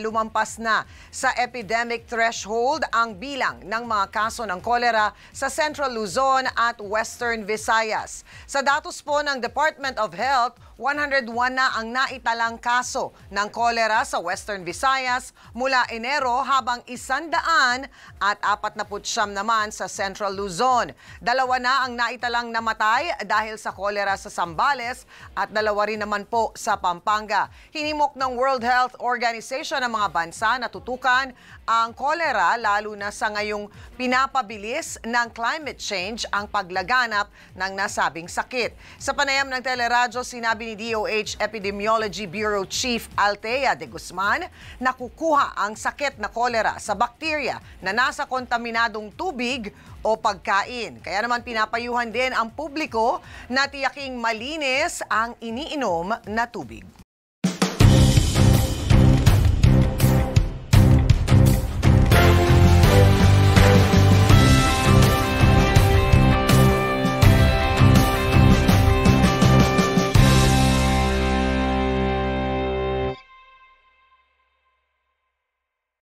Lumampas na sa epidemic threshold ang bilang ng mga kaso ng cholera sa Central Luzon at Western Visayas. Sa datos po ng Department of Health, 101 na ang naitalang kaso ng cholera sa Western Visayas mula Enero, habang 149 naman sa Central Luzon. 2 na ang naitalang namatay dahil sa cholera sa Zambales at 2 rin naman po sa Pampanga. Hinimok ng World Health Organization ang mga bansa na tutukan ang cholera, lalo na sa ngayong pinapabilis ng climate change ang paglaganap ng nasabing sakit. Sa panayam ng Teleradyo, sinabi ni DOH Epidemiology Bureau Chief Altea de Guzman, nakukuha ang sakit na cholera sa bakterya na nasa kontaminadong tubig o pagkain. Kaya naman pinapayuhan din ang publiko na tiyaking malinis ang iniinom na tubig.